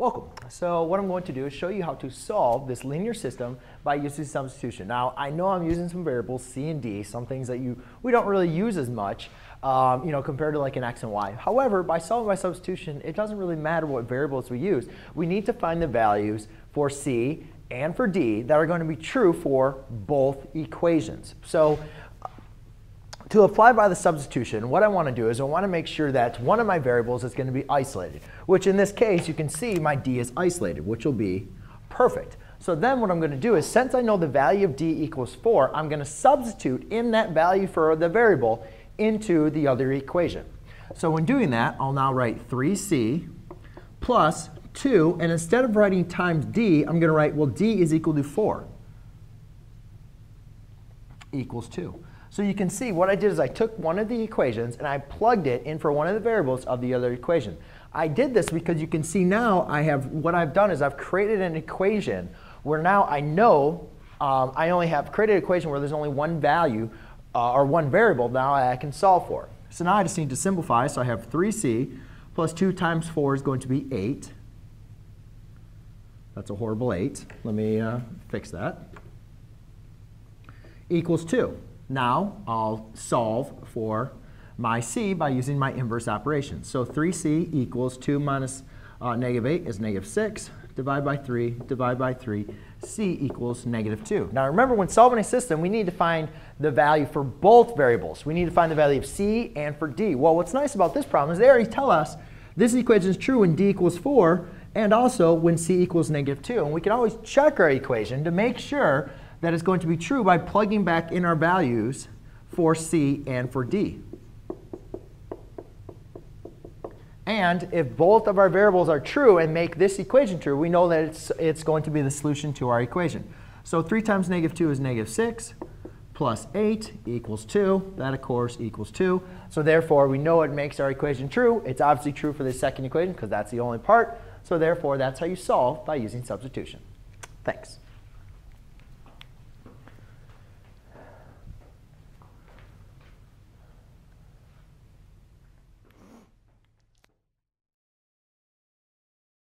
Welcome. So what I'm going to do is show you how to solve this linear system by using substitution. Now I know I'm using some variables C and D, some things that we don't really use as much, compared to like an X and Y. However, by solving by substitution, it doesn't really matter what variables we use. We need to find the values for C and for D that are going to be true for both equations. So to apply by the substitution, what I want to do is I want to make sure that one of my variables is going to be isolated, which in this case, you can see my D is isolated, which will be perfect. So then what I'm going to do is, since I know the value of D equals 4, I'm going to substitute in that value for the variable into the other equation. So when doing that, I'll now write 3C plus 2. And instead of writing times D, I'm going to write, well, D is equal to 4 equals 2. So you can see what I did is I took one of the equations and I plugged it in for one of the variables of the other equation. I did this because you can see now I have, what I've done is I've created an equation where now I know I only have created an equation where there's only one value or one variable now I can solve for. So now I just need to simplify. So I have 3C plus 2 times 4 is going to be 8. That's a horrible 8. Let me fix that. Equals 2. Now I'll solve for my C by using my inverse operation. So 3C equals 2 minus negative 8 is negative 6. Divide by 3, divide by 3. C equals negative 2. Now remember, when solving a system, we need to find the value for both variables. We need to find the value of C and for D. Well, what's nice about this problem is they already tell us this equation is true when D equals 4 and also when C equals negative 2. And we can always check our equation to make sure that is going to be true by plugging back in our values for C and for D. And if both of our variables are true and make this equation true, we know that it's going to be the solution to our equation. So 3 times negative 2 is negative 6 plus 8 equals 2. That, of course, equals 2. So therefore, we know it makes our equation true. It's obviously true for the second equation because that's the only part. So therefore, that's how you solve by using substitution. Thanks.